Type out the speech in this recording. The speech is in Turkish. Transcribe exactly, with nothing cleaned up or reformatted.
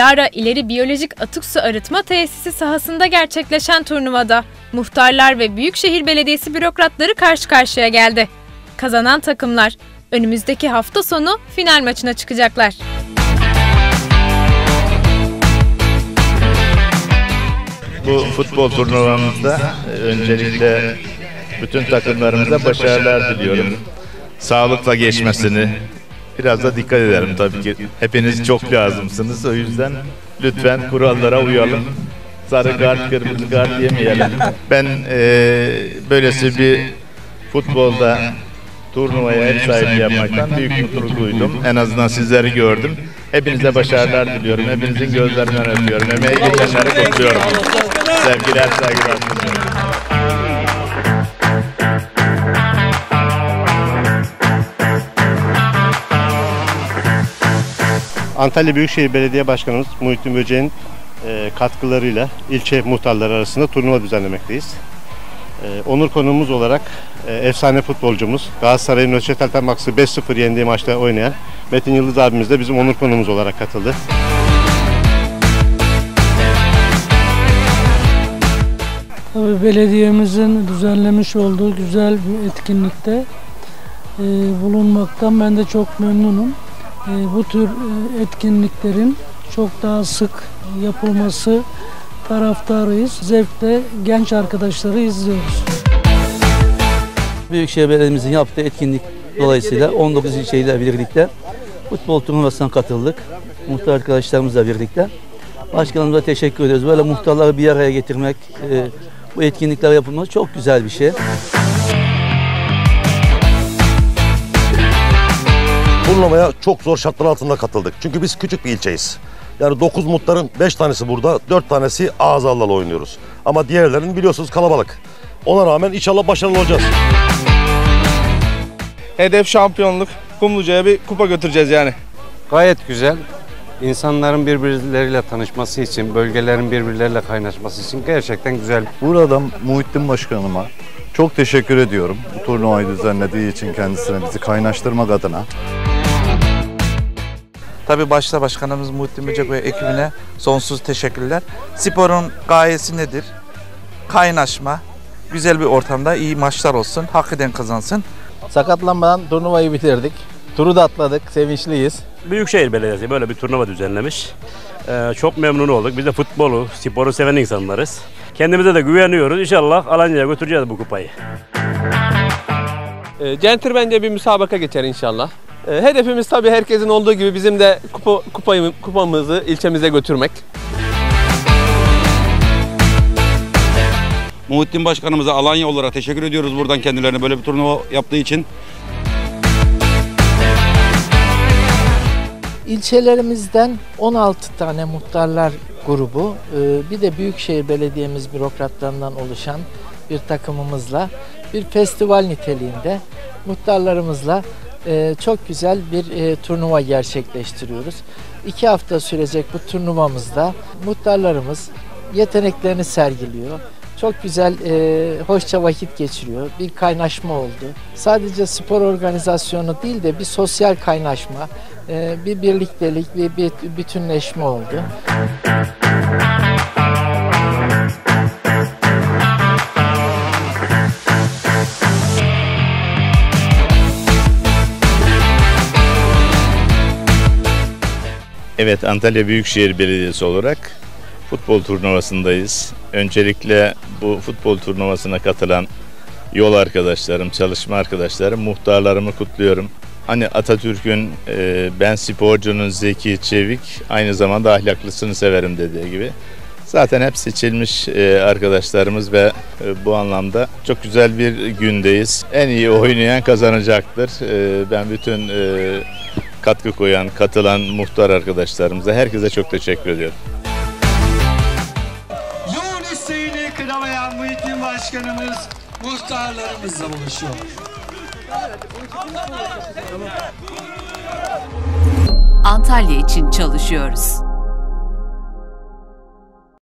Yara İleri Biyolojik Atık Su Arıtma Tesisi sahasında gerçekleşen turnuvada muhtarlar ve Büyükşehir Belediyesi bürokratları karşı karşıya geldi. Kazanan takımlar önümüzdeki hafta sonu final maçına çıkacaklar. Bu futbol turnuvamızda öncelikle bütün takımlarımıza başarılar diliyorum. Sağlıkla geçmesini, biraz da dikkat ederim tabii ki. Hepiniz çok lazımsınız. O yüzden lütfen kurallara uyalım. Sarı kart, kırmızı kart yemeyelim. Ben e, böylesi bir futbolda turnuvaya ev sahibi yapmaktan büyük mutluluk duydum. En azından sizleri gördüm. Hepinize başarılar diliyorum. Hepinizin gözlerinden öpüyorum. Emeği geçenleri kutluyorum. Sevgiler, saygılar sunuyorum. Antalya Büyükşehir Belediye Başkanımız Muhittin Böcek'in katkılarıyla ilçe muhtarları arasında turnuva düzenlemekteyiz. Onur konuğumuz olarak efsane futbolcumuz, Galatasaray Üniversite Maks'ı beş sıfır yendiği maçta oynayan Metin Yıldız abimiz de bizim onur konuğumuz olarak katıldı. Tabii belediyemizin düzenlemiş olduğu güzel bir etkinlikte bulunmaktan ben de çok memnunum. Bu tür etkinliklerin çok daha sık yapılması taraftarıyız. Zevkle genç arkadaşları izliyoruz. Büyükşehir Belediye'mizin yaptığı etkinlik dolayısıyla on dokuz ilçeyle birlikte futbol turnuvasına katıldık. Muhtar arkadaşlarımızla birlikte. Başkanımıza teşekkür ediyoruz. Böyle muhtarları bir araya getirmek, bu etkinlikler yapılması çok güzel bir şey. Turnuvaya çok zor şartlar altında katıldık. Çünkü biz küçük bir ilçeyiz. Yani dokuz muhtarın beş tanesi burada, dört tanesi azalarla oynuyoruz. Ama diğerlerinin biliyorsunuz kalabalık. Ona rağmen inşallah başarılı olacağız. Hedef şampiyonluk. Kumluca'ya bir kupa götüreceğiz yani. Gayet güzel. İnsanların birbirleriyle tanışması için, bölgelerin birbirleriyle kaynaşması için gerçekten güzel. Buradan Muhittin Başkanıma çok teşekkür ediyorum. Bu turnuvayı düzenlediği için kendisine, bizi kaynaştırmak adına. Tabii başta başkanımız Muhittin Böcek ve ekibine sonsuz teşekkürler. Sporun gayesi nedir? Kaynaşma, güzel bir ortamda iyi maçlar olsun, hak eden kazansın. Sakatlanmadan turnuvayı bitirdik. Turu da atladık, sevinçliyiz. Büyükşehir Belediyesi böyle bir turnuva düzenlemiş. Ee, çok memnun olduk. Biz de futbolu, sporu seven insanlarız. Kendimize de güveniyoruz. İnşallah Alancaya götüreceğiz bu kupayı. E, centilmence bir müsabaka geçer inşallah. E, hedefimiz tabii herkesin olduğu gibi bizim de kupa, kupayı, kupamızı ilçemize götürmek. Muhittin Başkanımıza Alanya olarak teşekkür ediyoruz buradan kendilerine böyle bir turnuva yaptığı için. İlçelerimizden on altı tane muhtarlar grubu, bir de Büyükşehir Belediyemiz bürokratlarından oluşan bir takımımızla bir festival niteliğinde muhtarlarımızla çok güzel bir turnuva gerçekleştiriyoruz. İki hafta sürecek bu turnuvamızda muhtarlarımız yeteneklerini sergiliyor. Çok güzel, e, hoşça vakit geçiriyor. Bir kaynaşma oldu. Sadece spor organizasyonu değil de bir sosyal kaynaşma, e, bir birliktelik ve bir bütünleşme oldu. Evet, Antalya Büyükşehir Belediyesi olarak futbol turnuvasındayız. Öncelikle bu futbol turnuvasına katılan yol arkadaşlarım, çalışma arkadaşlarım, muhtarlarımı kutluyorum. Hani Atatürk'ün e, ben sporcunun zeki, çevik, aynı zamanda ahlaklısını severim dediği gibi. Zaten hep seçilmiş e, arkadaşlarımız ve e, bu anlamda çok güzel bir gündeyiz. En iyi oynayan kazanacaktır. E, ben bütün e, katkı koyan, katılan muhtar arkadaşlarımıza, herkese çok teşekkür ediyorum. Muhittin Başkanımız muhtarlarımızla buluşuyor. Antalya için çalışıyoruz.